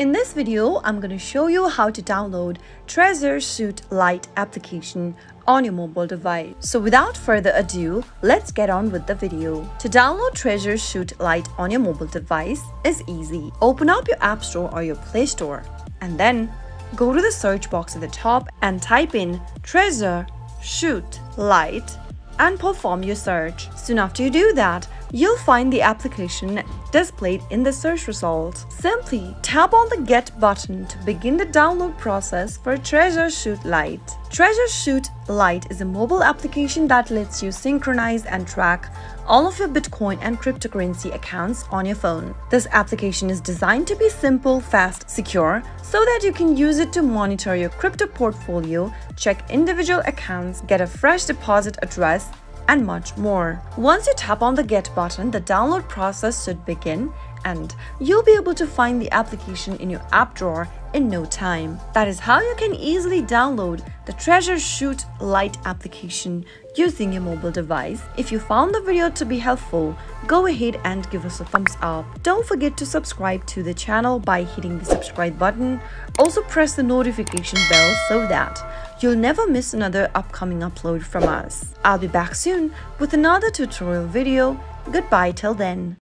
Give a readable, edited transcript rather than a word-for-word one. In this video, I'm going to show you how to download Trezor Suite Lite application on your mobile device. So without further ado, let's get on with the video. To download Trezor Suite Lite on your mobile device is easy. Open up your App Store or your Play Store and then go to the search box at the top and type in Trezor Suite Lite and perform your search. Soon after you do that, you'll find the application displayed in the search results. Simply tap on the Get button to begin the download process for Trezor Suite Lite. Trezor Suite Lite is a mobile application that lets you synchronize and track all of your Bitcoin and cryptocurrency accounts on your phone. This application is designed to be simple, fast, secure, so that you can use it to monitor your crypto portfolio, check individual accounts, get a fresh deposit address, and much more. Once you tap on the Get button, the download process should begin and you'll be able to find the application in your app drawer in no time. That is how you can easily download the Trezor Suite Lite application using your mobile device. If you found the video to be helpful, go ahead and give us a thumbs up. Don't forget to subscribe to the channel by hitting the subscribe button. Also press the notification bell so that you'll never miss another upcoming upload from us. I'll be back soon with another tutorial video. Goodbye till then.